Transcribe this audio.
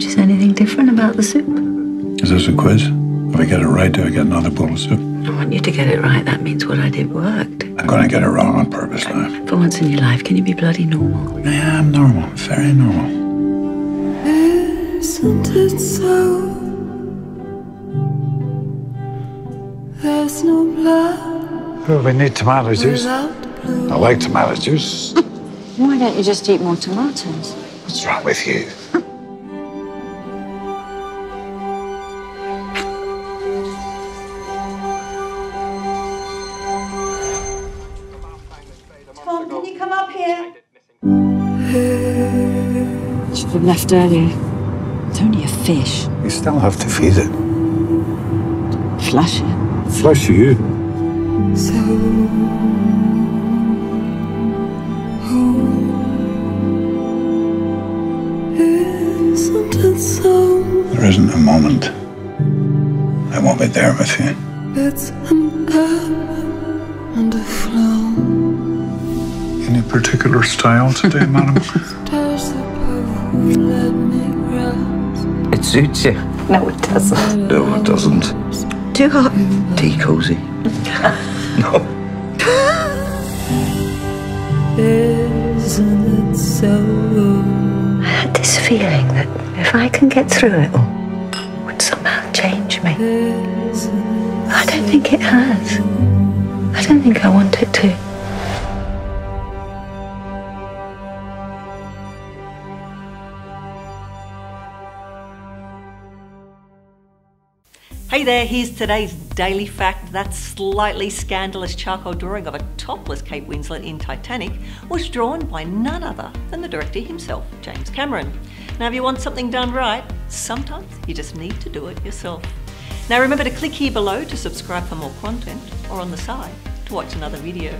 notice anything different about the soup. Is this a quiz? If I get it right, do I get another bowl of soup? I want you to get it right. That means what I did worked. I'm going to get it wrong on purpose now. For once in your life, can you be bloody normal? Yeah, I'm normal. Very normal. Isn't it so? There's no blood. Well, we need tomato juice. I like tomato juice. Why don't you just eat more tomatoes? What's wrong with you? Mom, can you come up here? Should have left earlier. It's only a fish. You still have to feed it. Flush it. Flush you. So... There isn't a moment I won't be there with you. It's an ebb and a flow. Any particular style today, madam? It suits you. No, it doesn't. No, it doesn't. Too hot. Tea cozy. No. Isn't it so? I had this feeling that if I can get through it all, it would somehow change me. I don't think it has. I don't think I want it to. Hey there, here's today's Daily Fact. That slightly scandalous charcoal drawing of a topless Kate Winslet in Titanic was drawn by none other than the director himself, James Cameron. Now, if you want something done right, sometimes you just need to do it yourself. Now, remember to click here below to subscribe for more content, or on the side to watch another video.